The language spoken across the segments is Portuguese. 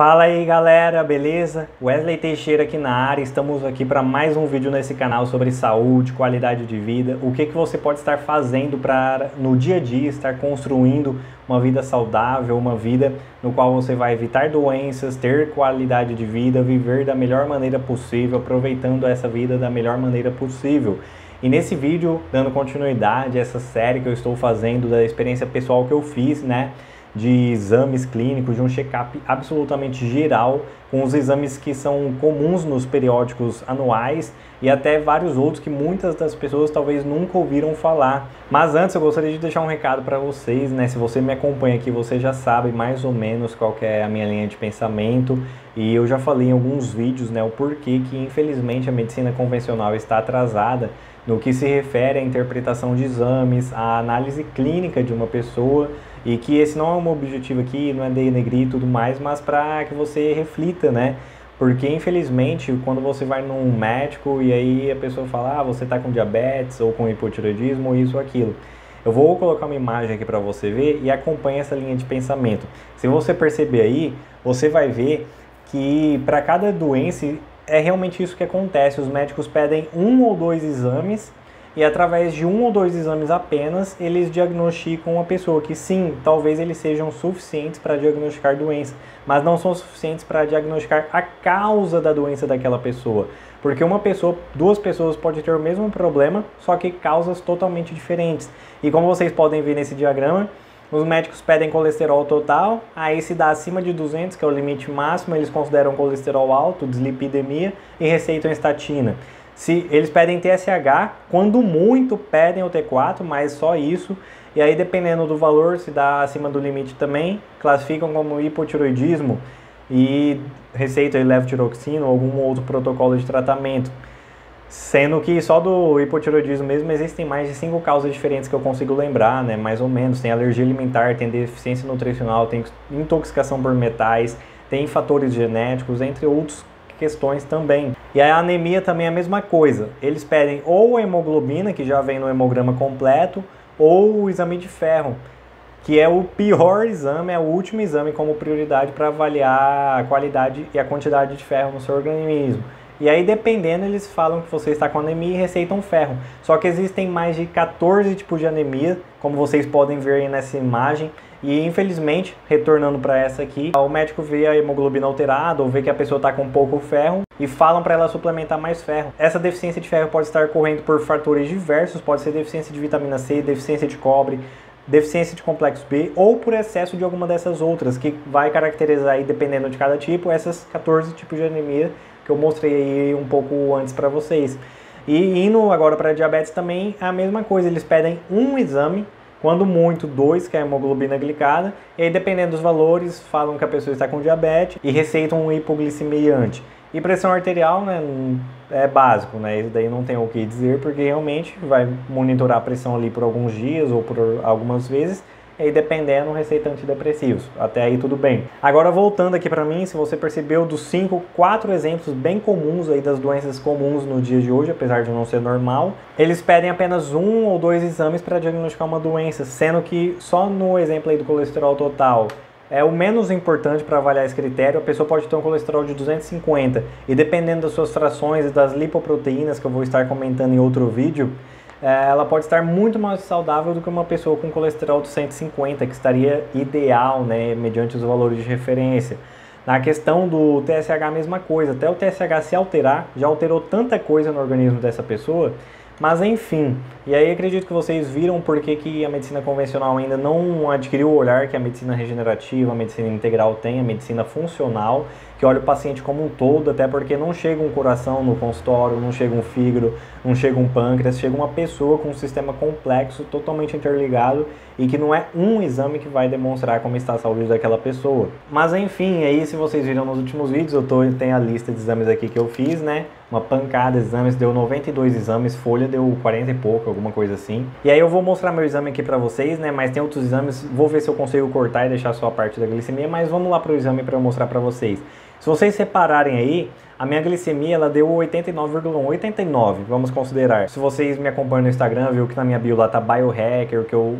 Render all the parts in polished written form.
Fala aí galera, beleza? Wesley Teixeira aqui na área, estamos aqui para mais um vídeo nesse canal sobre saúde, qualidade de vida, o que você pode estar fazendo para no dia a dia estar construindo uma vida saudável, uma vida no qual você vai evitar doenças, ter qualidade de vida, viver da melhor maneira possível, aproveitando essa vida da melhor maneira possível. E nesse vídeo, dando continuidade a essa série que eu estou fazendo da experiência pessoal que eu fiz, né? De exames clínicos, de um check-up absolutamente geral, com os exames que são comuns nos periódicos anuais e até vários outros que muitas das pessoas talvez nunca ouviram falar. Mas antes eu gostaria de deixar um recado para vocês, né? Se você me acompanha aqui, você já sabe mais ou menos qual que é a minha linha de pensamento e eu já falei em alguns vídeos, né, o porquê que infelizmente a medicina convencional está atrasada no que se refere à interpretação de exames, à análise clínica de uma pessoa, e que esse não é um objetivo aqui, não é denegrir e tudo mais, mas para que você reflita, né? Porque infelizmente quando você vai num médico e aí a pessoa fala, ah, você está com diabetes ou com hipotireoidismo ou isso ou aquilo. Eu vou colocar uma imagem aqui para você ver e acompanha essa linha de pensamento. Se você perceber aí, você vai ver que para cada doença é realmente isso que acontece. Os médicos pedem um ou dois exames e através de um ou dois exames apenas, eles diagnosticam a pessoa, que sim, talvez eles sejam suficientes para diagnosticar doença, mas não são suficientes para diagnosticar a causa da doença daquela pessoa. Porque uma pessoa, duas pessoas podem ter o mesmo problema, só que causas totalmente diferentes. E como vocês podem ver nesse diagrama, os médicos pedem colesterol total, aí se dá acima de 200, que é o limite máximo, eles consideram colesterol alto, dislipidemia e receitam estatina. Se eles pedem TSH, quando muito pedem o T4, mas só isso. E aí dependendo do valor, se dá acima do limite também, classificam como hipotiroidismo e receitam levotiroxina ou algum outro protocolo de tratamento. Sendo que só do hipotiroidismo mesmo existem mais de 5 causas diferentes que eu consigo lembrar, né? Mais ou menos, tem alergia alimentar, tem deficiência nutricional, tem intoxicação por metais, tem fatores genéticos, entre outros questões também. E a anemia também é a mesma coisa, eles pedem ou hemoglobina, que já vem no hemograma completo, ou o exame de ferro, que é o pior exame, é o último exame como prioridade para avaliar a qualidade e a quantidade de ferro no seu organismo. E aí dependendo eles falam que você está com anemia e receitam ferro, só que existem mais de 14 tipos de anemia, como vocês podem ver aí nessa imagem. E infelizmente, retornando para essa aqui, o médico vê a hemoglobina alterada ou vê que a pessoa está com pouco ferro e falam para ela suplementar mais ferro. Essa deficiência de ferro pode estar ocorrendo por fatores diversos, pode ser deficiência de vitamina C, deficiência de cobre, deficiência de complexo B ou por excesso de alguma dessas outras, que vai caracterizar aí, dependendo de cada tipo, essas 14 tipos de anemia que eu mostrei aí um pouco antes para vocês. E indo agora para diabetes também é a mesma coisa, eles pedem um exame, quando muito 2, que é a hemoglobina glicada, e aí dependendo dos valores, falam que a pessoa está com diabetes e receitam um hipoglicemiante. E pressão arterial, né, é básico, né, isso daí não tem o que dizer, porque realmente vai monitorar a pressão ali por alguns dias ou por algumas vezes, e aí dependendo, receita antidepressivos. Até aí tudo bem. Agora voltando aqui para mim, se você percebeu dos 4 exemplos bem comuns aí das doenças comuns no dia de hoje, apesar de não ser normal, eles pedem apenas um ou dois exames para diagnosticar uma doença, sendo que só no exemplo aí do colesterol total é o menos importante para avaliar esse critério. A pessoa pode ter um colesterol de 250 e dependendo das suas frações e das lipoproteínas que eu vou estar comentando em outro vídeo, ela pode estar muito mais saudável do que uma pessoa com colesterol de 150, que estaria ideal, né, mediante os valores de referência. Na questão do TSH, a mesma coisa, até o TSH se alterar, já alterou tanta coisa no organismo dessa pessoa, mas enfim. E aí acredito que vocês viram por que a medicina convencional ainda não adquiriu o olhar que a medicina regenerativa, a medicina integral tem, a medicina funcional, que olha o paciente como um todo, até porque não chega um coração no consultório, não chega um fígado, não chega um pâncreas, chega uma pessoa com um sistema complexo, totalmente interligado, e que não é um exame que vai demonstrar como está a saúde daquela pessoa. Mas enfim, aí se vocês viram nos últimos vídeos, tem a lista de exames aqui que eu fiz, né? Uma pancada de exames, deu 92 exames, folha deu 40 e pouco, alguma coisa assim. E aí eu vou mostrar meu exame aqui pra vocês, né? Mas tem outros exames, vou ver se eu consigo cortar e deixar só a parte da glicemia, mas vamos lá pro exame para eu mostrar pra vocês. Se vocês separarem aí, a minha glicemia ela deu 89,89, vamos considerar. Se vocês me acompanham no Instagram, viu que na minha bio lá tá biohacker, que eu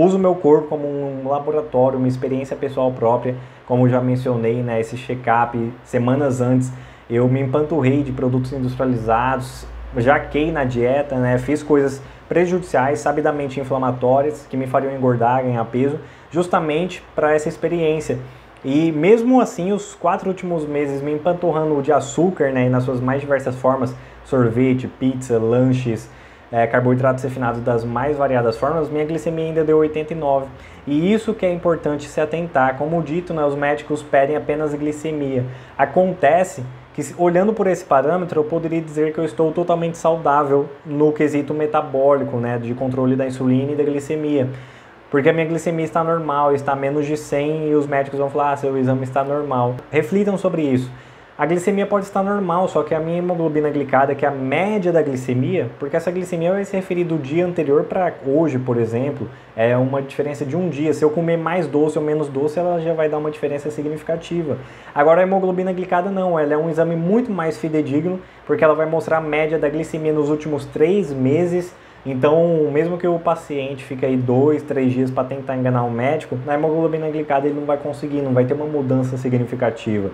uso o meu corpo como um laboratório, uma experiência pessoal própria, como eu já mencionei, né, esse check-up, semanas antes, eu me empanturrei de produtos industrializados, jaquei na dieta, né, fiz coisas prejudiciais, sabidamente inflamatórias, que me fariam engordar, ganhar peso, justamente para essa experiência. E mesmo assim, os 4 últimos meses me empanturrando de açúcar, né, nas suas mais diversas formas, sorvete, pizza, lanches, carboidratos refinados das mais variadas formas, minha glicemia ainda deu 89. E isso que é importante se atentar. Como dito, né, os médicos pedem apenas glicemia. Acontece que, olhando por esse parâmetro, eu poderia dizer que eu estou totalmente saudável no quesito metabólico, né, de controle da insulina e da glicemia. Porque a minha glicemia está normal, está a menos de 100 e os médicos vão falar, ah, seu exame está normal. Reflitam sobre isso. A glicemia pode estar normal, só que a minha hemoglobina glicada, que é a média da glicemia, porque essa glicemia vai se referir do dia anterior para hoje, por exemplo, é uma diferença de um dia. Se eu comer mais doce ou menos doce, ela já vai dar uma diferença significativa. Agora, a hemoglobina glicada não, ela é um exame muito mais fidedigno, porque ela vai mostrar a média da glicemia nos últimos 3 meses. Então, mesmo que o paciente fique aí 2, 3 dias para tentar enganar o médico, na hemoglobina glicada ele não vai conseguir, não vai ter uma mudança significativa.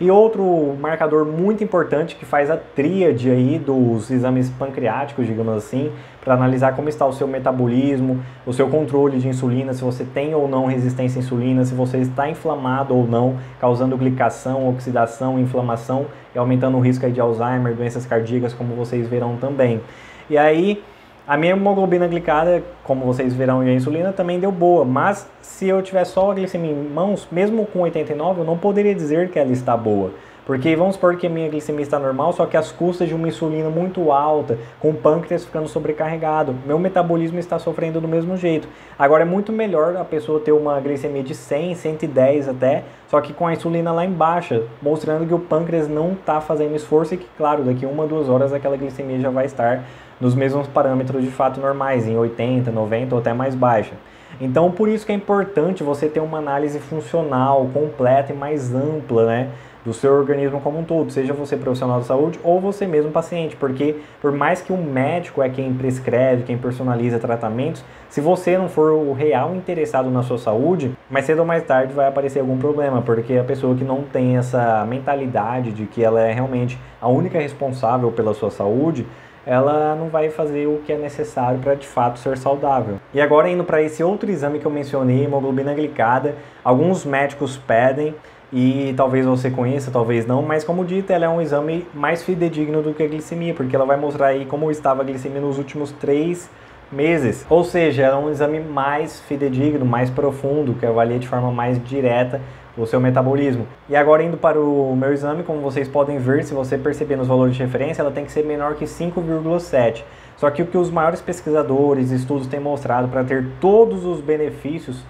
E outro marcador muito importante que faz a tríade aí dos exames pancreáticos, digamos assim, para analisar como está o seu metabolismo, o seu controle de insulina, se você tem ou não resistência à insulina, se você está inflamado ou não, causando glicação, oxidação, inflamação e aumentando o risco aí de Alzheimer, doenças cardíacas, como vocês verão também. E aí, a minha hemoglobina glicada, como vocês verão, e a insulina também deu boa, mas se eu tiver só a glicemia em mãos, mesmo com 89, eu não poderia dizer que ela está boa. Porque vamos supor que a minha glicemia está normal, só que às custas de uma insulina muito alta, com o pâncreas ficando sobrecarregado, meu metabolismo está sofrendo do mesmo jeito. Agora é muito melhor a pessoa ter uma glicemia de 100, 110 até, só que com a insulina lá embaixo, mostrando que o pâncreas não está fazendo esforço e que, claro, daqui 1 a 2 horas aquela glicemia já vai estar nos mesmos parâmetros de fato normais, em 80, 90 ou até mais baixa. Então, por isso que é importante você ter uma análise funcional, completa e mais ampla, né, do seu organismo como um todo, seja você profissional de saúde ou você mesmo paciente, porque por mais que o médico é quem prescreve, quem personaliza tratamentos, se você não for o real interessado na sua saúde, mais cedo ou mais tarde vai aparecer algum problema, porque a pessoa que não tem essa mentalidade de que ela é realmente a única responsável pela sua saúde, ela não vai fazer o que é necessário para de fato ser saudável. E agora, indo para esse outro exame que eu mencionei, hemoglobina glicada, alguns médicos pedem e talvez você conheça, talvez não, mas como dito, ela é um exame mais fidedigno do que a glicemia, porque ela vai mostrar aí como estava a glicemia nos últimos 3 meses. Ou seja, ela é um exame mais fidedigno, mais profundo, que avalia de forma mais direta o seu metabolismo. E agora, indo para o meu exame, como vocês podem ver, se você perceber nos valores de referência, ela tem que ser menor que 5,7. Só que o que os maiores pesquisadores e estudos têm mostrado para ter todos os benefícios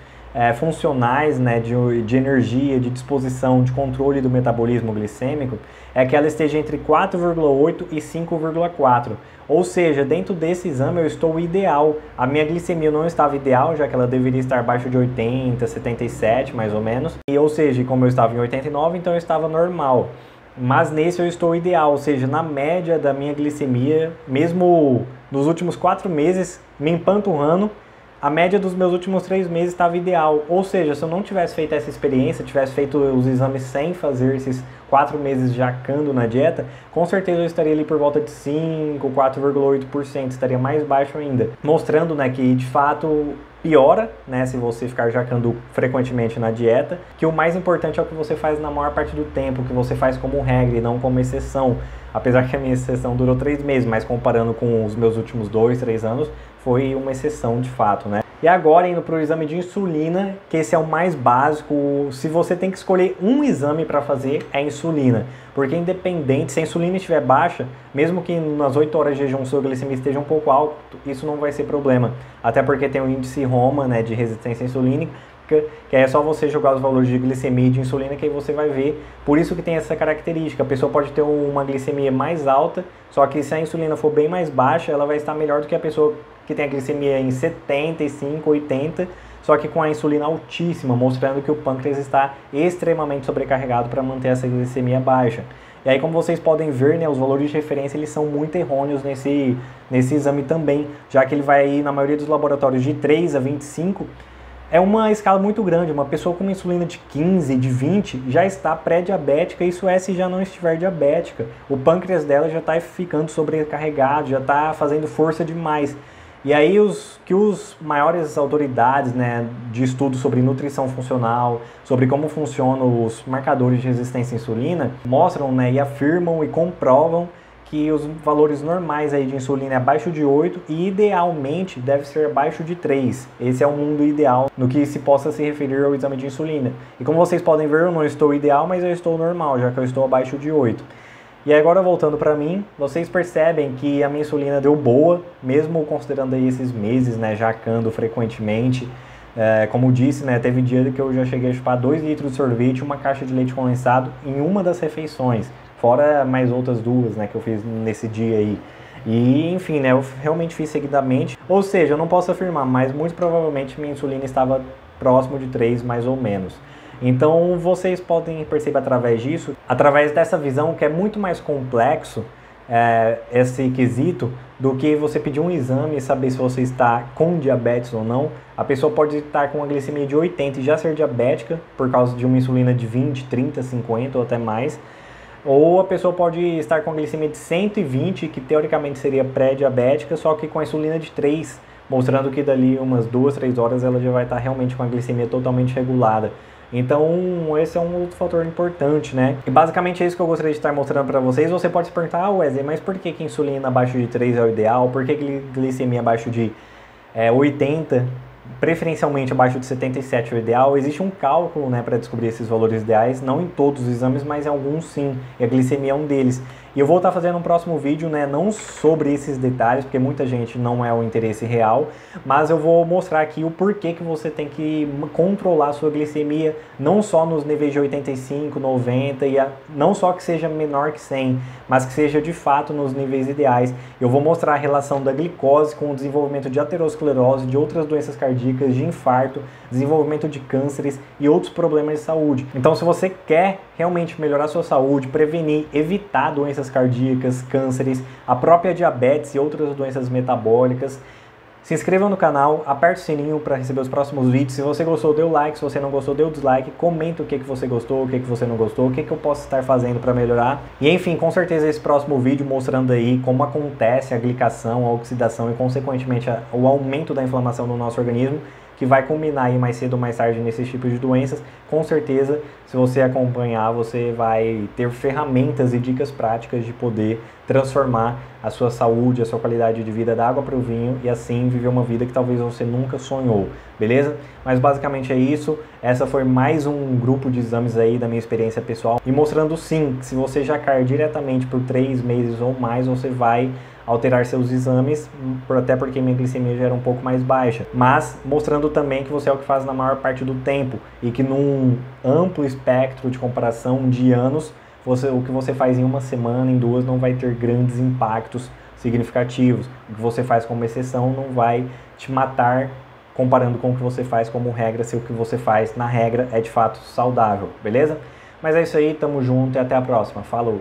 funcionais, né, de energia, de disposição, de controle do metabolismo glicêmico, é que ela esteja entre 4,8 e 5,4. Ou seja, dentro desse exame eu estou ideal. A minha glicemia não estava ideal, já que ela deveria estar abaixo de 80, 77 mais ou menos. E, ou seja, como eu estava em 89, então eu estava normal. Mas nesse eu estou ideal, ou seja, na média da minha glicemia, mesmo nos últimos 4 meses, me empanturrando, a média dos meus últimos 3 meses estava ideal. Ou seja, se eu não tivesse feito essa experiência, tivesse feito os exames sem fazer esses 4 meses jacando na dieta, com certeza eu estaria ali por volta de 5, 4,8%, estaria mais baixo ainda. Mostrando, né, que de fato piora, né, se você ficar jacando frequentemente na dieta, que o mais importante é o que você faz na maior parte do tempo, que você faz como regra e não como exceção. Apesar que a minha exceção durou 3 meses, mas comparando com os meus últimos 2, 3 anos, foi uma exceção de fato, né? E agora, indo para o exame de insulina, que esse é o mais básico. Se você tem que escolher um exame para fazer, é a insulina. Porque independente, se a insulina estiver baixa, mesmo que nas 8 horas de jejum sua glicemia esteja um pouco alta, isso não vai ser problema. Até porque tem o índice Roma, né, de resistência insulínica, que é só você jogar os valores de glicemia e de insulina que aí você vai ver. Por isso que tem essa característica. A pessoa pode ter uma glicemia mais alta, só que se a insulina for bem mais baixa, ela vai estar melhor do que a pessoa que tem a glicemia em 75, 80, só que com a insulina altíssima, mostrando que o pâncreas está extremamente sobrecarregado para manter essa glicemia baixa. E aí, como vocês podem ver, né, os valores de referência eles são muito errôneos nesse exame também, já que ele vai, na maioria dos laboratórios, de 3 a 25, é uma escala muito grande. Uma pessoa com uma insulina de 15, de 20, já está pré-diabética, isso é se já não estiver diabética. O pâncreas dela já está ficando sobrecarregado, já está fazendo força demais. E aí os maiores autoridades, né, de estudos sobre nutrição funcional, sobre como funcionam os marcadores de resistência à insulina, mostram, né, e afirmam e comprovam que os valores normais aí de insulina é abaixo de 8 e idealmente deve ser abaixo de 3. Esse é o mundo ideal no que se possa se referir ao exame de insulina. E como vocês podem ver, eu não estou ideal, mas eu estou normal, já que eu estou abaixo de 8. E agora voltando para mim, vocês percebem que a minha insulina deu boa, mesmo considerando aí esses meses, né, jacando frequentemente. É, como eu disse, né, teve dia que eu já cheguei a chupar 2 litros de sorvete e uma caixa de leite condensado em uma das refeições, fora mais outras duas, né, que eu fiz nesse dia aí. E enfim, né, eu realmente fiz seguidamente, ou seja, eu não posso afirmar, mas muito provavelmente minha insulina estava próximo de 3 mais ou menos. Então vocês podem perceber através disso, através dessa visão que é muito mais complexo esse quesito do que você pedir um exame e saber se você está com diabetes ou não. A pessoa pode estar com uma glicemia de 80 e já ser diabética por causa de uma insulina de 20, 30, 50 ou até mais. Ou a pessoa pode estar com uma glicemia de 120, que teoricamente seria pré-diabética, só que com a insulina de 3, mostrando que dali umas 2, 3 horas ela já vai estar realmente com a glicemia totalmente regulada. Então, esse é um outro fator importante, né? E basicamente é isso que eu gostaria de estar mostrando para vocês. Você pode se perguntar, ah, Wesley, mas por que que insulina abaixo de 3 é o ideal? Por que que glicemia abaixo de 80, preferencialmente abaixo de 77 é o ideal? Existe um cálculo, né, para descobrir esses valores ideais, não em todos os exames, mas em alguns sim, e a glicemia é um deles. E eu vou estar fazendo um próximo vídeo, né, não sobre esses detalhes, porque muita gente não é o interesse real, mas eu vou mostrar aqui o porquê que você tem que controlar a sua glicemia, não só nos níveis de 85, 90, e não só que seja menor que 100, mas que seja de fato nos níveis ideais. Eu vou mostrar a relação da glicose com o desenvolvimento de aterosclerose, de outras doenças cardíacas, de infarto, desenvolvimento de cânceres e outros problemas de saúde. Então, se você quer realmente melhorar a sua saúde, prevenir, evitar doenças cardíacas, cânceres, a própria diabetes e outras doenças metabólicas, se inscreva no canal, aperte o sininho para receber os próximos vídeos. Se você gostou, dê o like. Se você não gostou, dê o dislike. Comenta o que você gostou, o que você não gostou, o que eu posso estar fazendo para melhorar. E enfim, com certeza esse próximo vídeo mostrando aí como acontece a glicação, a oxidação e consequentemente o aumento da inflamação no nosso organismo, que vai culminar aí mais cedo ou mais tarde nesses tipos de doenças. Com certeza, se você acompanhar, você vai ter ferramentas e dicas práticas de poder transformar a sua saúde, a sua qualidade de vida da água para o vinho e assim viver uma vida que talvez você nunca sonhou, beleza? Mas basicamente é isso. Essa foi mais um grupo de exames aí da minha experiência pessoal e mostrando sim que se você jacar diretamente por 3 meses ou mais, você vai alterar seus exames, até porque minha glicemia já era um pouco mais baixa, mas mostrando também que você é o que faz na maior parte do tempo e que num amplo espectro de comparação de anos, o que você faz em uma semana, em duas, não vai ter grandes impactos significativos. O que você faz como exceção não vai te matar comparando com o que você faz como regra, se o que você faz na regra é de fato saudável, beleza? Mas é isso aí, tamo junto e até a próxima. Falou!